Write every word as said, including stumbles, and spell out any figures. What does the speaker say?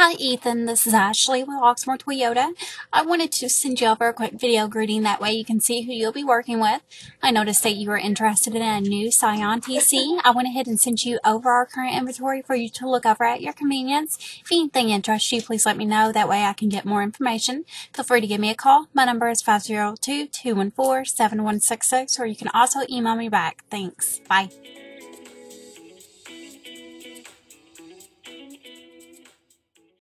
Hi Ethan, this is Ashley with Oxmoor Toyota. I wanted to send you over a quick video greeting, that way you can see who you'll be working with. I noticed that you were interested in a new Scion T C. I went ahead and sent you over our current inventory for you to look over at your convenience. If anything interests you, please let me know, that way I can get more information. Feel free to give me a call. My number is five zero two, two one four, seven one six six, or you can also email me back. Thanks. Bye.